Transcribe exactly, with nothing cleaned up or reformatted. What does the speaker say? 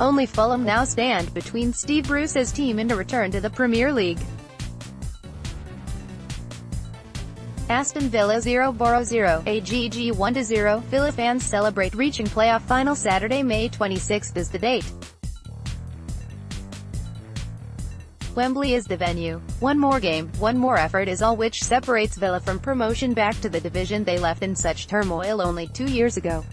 Only Fulham now stand between Steve Bruce's team and a return to the Premier League. Aston Villa zero Boro zero, A G G one to zero, Villa fans celebrate reaching playoff final. Saturday May twenty-sixth is the date. Wembley is the venue. One more game, one more effort is all which separates Villa from promotion back to the division they left in such turmoil only two years ago.